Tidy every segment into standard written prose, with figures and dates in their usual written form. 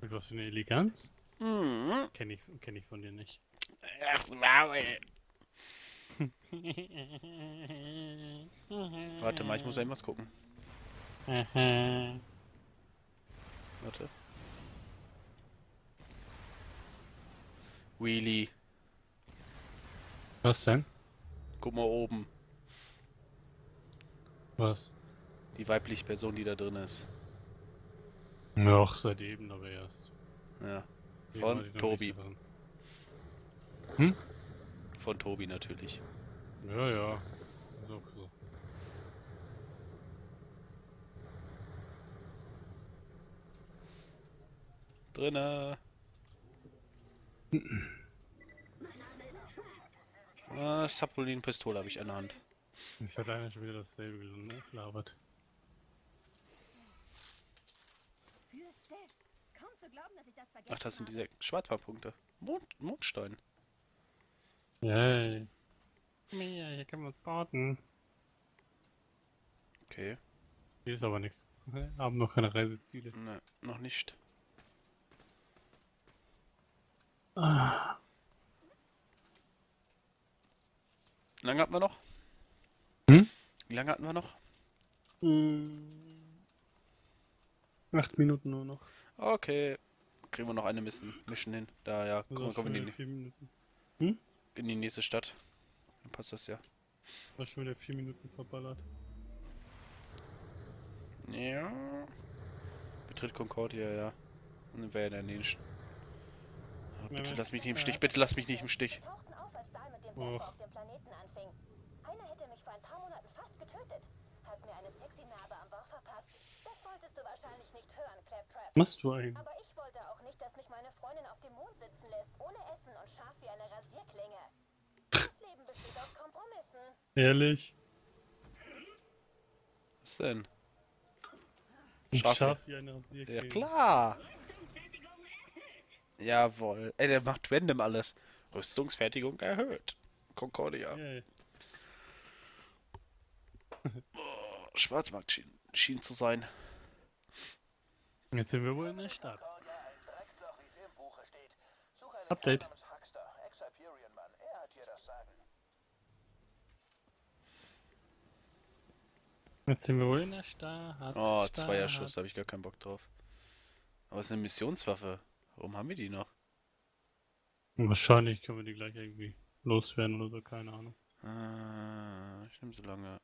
Mit was für eine Eleganz? Mhm. Kenn ich von dir nicht. Ach, Maul. Warte mal, ich muss irgendwas gucken. Warte. Wheelie. Was denn? Guck mal oben. Was? Die weibliche Person, die da drin ist. Noch seit eben, aber erst. Ja. Von Tobi. Hm? Von Tobi natürlich. Ja, ja. So, so. Drinne. Sapolin-Pistole habe ich an der Hand. Jetzt hat einer schon wieder dasselbe gelabert. Ach, das sind diese Schwarzfahrpunkte. Mondstein. Yay. Ja, hier können wir uns warten. Okay. Hier ist aber nichts. Wir haben noch keine Reiseziele. Ne, noch nicht. Ah. Wie lange hatten wir noch? Hm? Wie lange hatten wir noch? 8 Minuten nur noch. Okay. Kriegen wir noch eine Mission hin. Da, ja. Komm in die, hm? In die nächste Stadt. Dann passt das ja. War schon wieder 4 Minuten verballert. Ja. Betritt Concordia, ja. Und dann wäre ja der nächste. Oh, bitte lass mich nicht im Stich, bitte lass mich nicht im Stich. Oh. Auf dem Planeten anfing. Einer hätte mich vor ein paar Monaten fast getötet. Hat mir eine sexy Narbe am Bauch verpasst. Das wolltest du wahrscheinlich nicht hören, Claptrap. Machst du eigentlich? Aber ich wollte auch nicht, dass mich meine Freundin auf dem Mond sitzen lässt, ohne Essen und scharf wie eine Rasierklinge. Das Leben besteht aus Kompromissen. Ehrlich? Was denn? Scharf wie eine Rasierklinge. Ja klar. Jawohl. Ey, der macht random alles. Rüstungsfertigung erhöht. Concordia. Yeah. Oh, Schwarzmarkt schien zu sein. Jetzt sind wir wohl in der Stadt. Update. Jetzt sind wir wohl in der Stadt. Oh, 2er-Schuss, da habe ich gar keinen Bock drauf. Aber es ist eine Missionswaffe. Warum haben wir die noch? Wahrscheinlich können wir die gleich irgendwie loswerden oder so, keine Ahnung. Ich nehme so lange.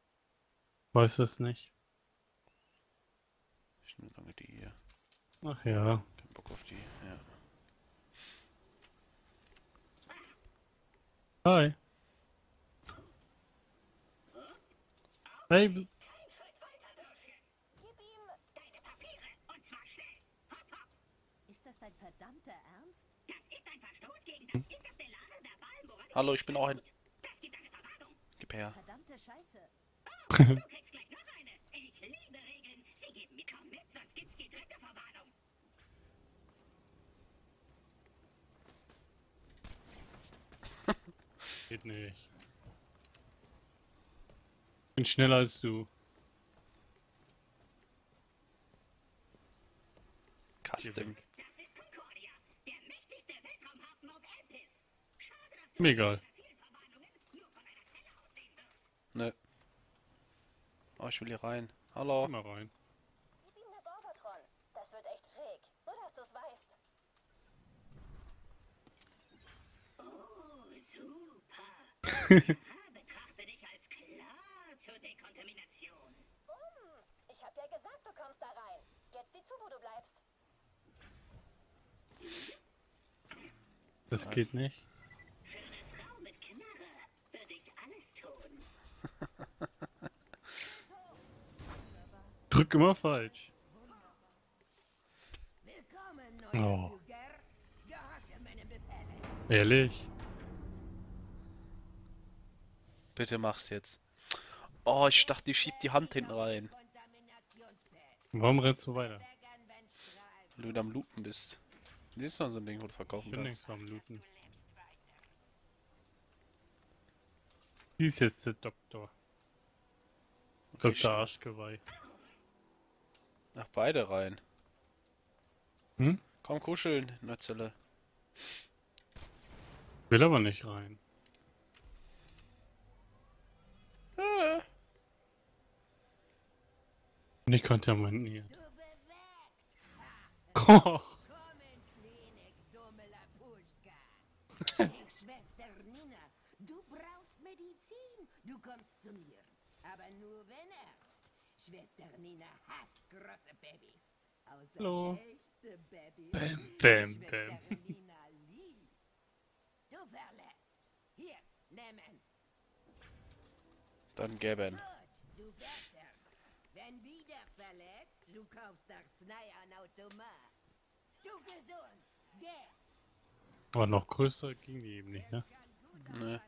Weiß es nicht. Ich nehme so lange die hier. Ach ja. Kein Bock auf die, ja. Hi. Hey. Ist das dein verdammter Ernst? Hallo, ich bin auch ein... Gib her. Verdammte Scheiße. Oh, du kriegst gleich noch eine. Ich liebe Regeln. Sie geben mir kaum mit, sonst gibt's die dritte Verwarnung. Geht nicht. Ich bin schneller als du. Custom. Mir egal. Nö. Oh, ich will hier rein. Hallo. Mal rein. Gib ihm das Orbotron. Das wird echt schräg. Nur, dass du es weißt. Oh, super. Betrachte dich als klar zur Dekontamination. Ich hab ja gesagt, du kommst da rein. Jetzt sieh zu, wo du bleibst. Das geht nicht. Drück immer falsch. Oh. Ehrlich? Bitte mach's jetzt. Oh, ich dachte, die schiebt die Hand hinten rein. Warum rennst du weiter? Weil du am Looten bist. Siehst du so ein Ding, wo du verkaufen kannst? Ich bin nichts am Looten. Sie ist jetzt der Doktor. Dr. Arschgeweih. Nach beide rein. Hm? Komm kuscheln in der Zelle. Will aber nicht rein. Ich konnte manieren. Oh. Schwester Nina, du brauchst Medizin. Du kommst zu mir, aber nur wenn Arzt. Schwester Nina hasst große Babys. Außer hallo. Echte Babys. Bam, bam, bam. Nina liebt. Du verletzt. Hier, nehmen. Dann geben. Gut, du besser. Wenn wieder verletzt, du kaufst Arznei an Automat. Du gesund. Geh. Aber noch größer ging die eben nicht, ne? Nee.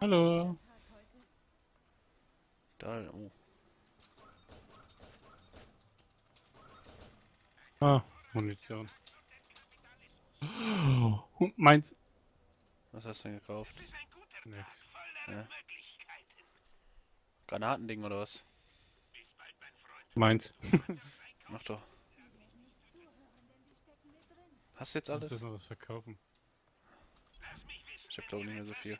Hallo. Da, oh. Ah, Munition. Und meins. Was hast du denn gekauft? Nix. Ja. Granatending oder was? Meins. Mach doch. Hast du jetzt alles? Ich muss jetzt noch was verkaufen. Ich hab da auch nicht mehr so viel.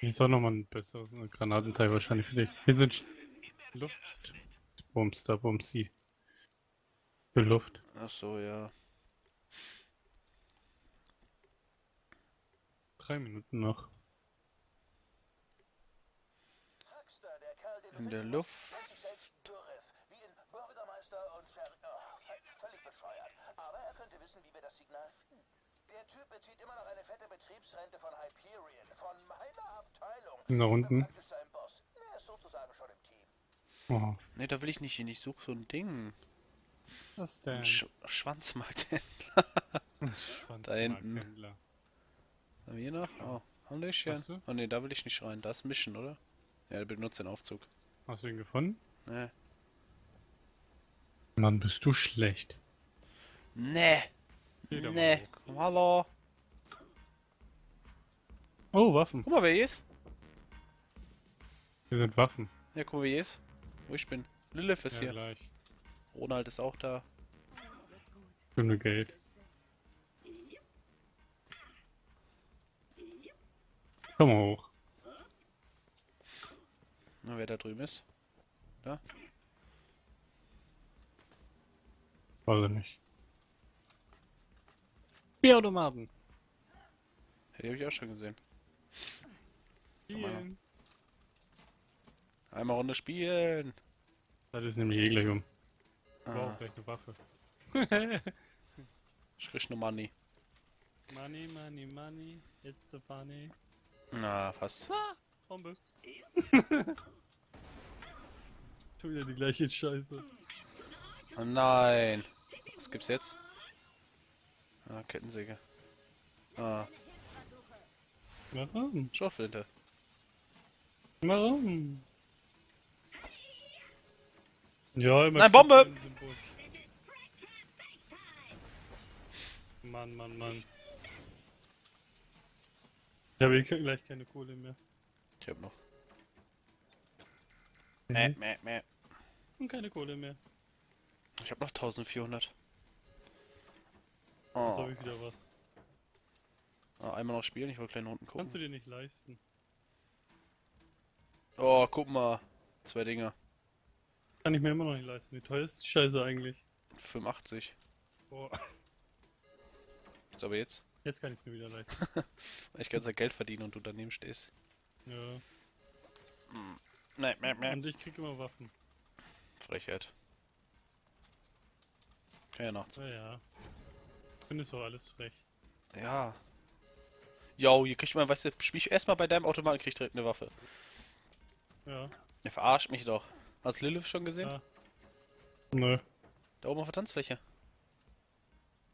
Hier ist auch nochmal ein besseres Granatenteil wahrscheinlich für dich. Hier sind Luftbums, da bums sie. Für Luft. Ach so, ja. 3 Minuten noch. In der Luft. Der Typ bezieht immer noch eine fette Betriebsrente von Hyperion, von meiner Abteilung. Nach unten. Er ist sozusagen schon im Team. Oh. Ne, da will ich nicht hin, ich suche so ein Ding. Was denn? Schwanzmarkthändler. Da hinten. Haben wir hier noch? Oh, Hallöchen. Oh ne, da will ich nicht rein, da ist Mission, oder? Ja, benutzt den Aufzug. Hast du ihn gefunden? Ne. Mann, bist du schlecht. Ne. Nee, komm, hallo. Oh, Waffen. Guck mal, wer hier ist. Hier sind Waffen. Ja, guck mal, wer hier ist. Wo ich bin. Lilith ist ja, hier. Gleich. Ronald ist auch da. Schöne Geld. Komm mal hoch. Na, wer da drüben ist. Da? Also nicht. Automaten. Ja, die habe ich auch schon gesehen. Spielen. Einmal Runde spielen. Das ist nämlich eh gleich um. Ah. Wow, gleich eine Waffe. Schrisch nur Money. Money, Money, Money. It's a funny. Na, fast. Ah, Bombe. Schon wieder die gleiche Scheiße. Oh nein. Was gibt's jetzt? Ah, Kettensäge. Ah. Warum? Schrotflinte. Warum? Ja, immer. Nein, Bombe! Mann, Mann, Mann. Ich habe hier gleich keine Kohle mehr. Ich hab noch. Mäh, mäh, mäh. Und keine Kohle mehr. Ich hab noch 1400. Oh. Jetzt hab ich wieder was. Ah, einmal noch spielen, ich wollte kleine Runden gucken. Kannst du dir nicht leisten. Oh, guck mal. 2 Dinger. Kann ich mir immer noch nicht leisten. Wie teuer ist die Scheiße eigentlich? 85. Boah. Jetzt aber jetzt? Jetzt kann ich es mir wieder leisten. Weil ich ganze Geld verdiene und du daneben stehst. Ja. Hm. Nein, nein, nein. Und ich krieg immer Waffen. Frechheit. Kann ja nachts. Ja, ja. Ich finde so alles frech. Ja. Jo, hier kriegt man, weißt du, spiel ich erstmal bei deinem Automaten, kriegt direkt eine Waffe. Ja. Der verarscht mich doch. Hast du Lilith schon gesehen? Ja. Nö. Da oben auf der Tanzfläche.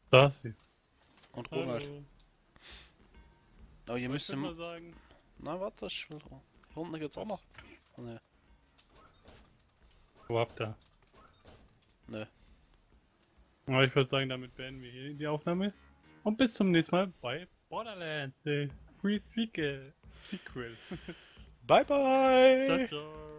Da ist sie. Und Ronald. Hallo. Aber hier müsste mal sagen. Na, warte, ich will. Runde geht's auch noch. Oh, ne. Wo habt ihr? Ne. Aber ich würde sagen, damit beenden wir hier die Aufnahme. Und bis zum nächsten Mal bei Borderlands The Pre-Sequel. Bye bye! Ciao, ciao!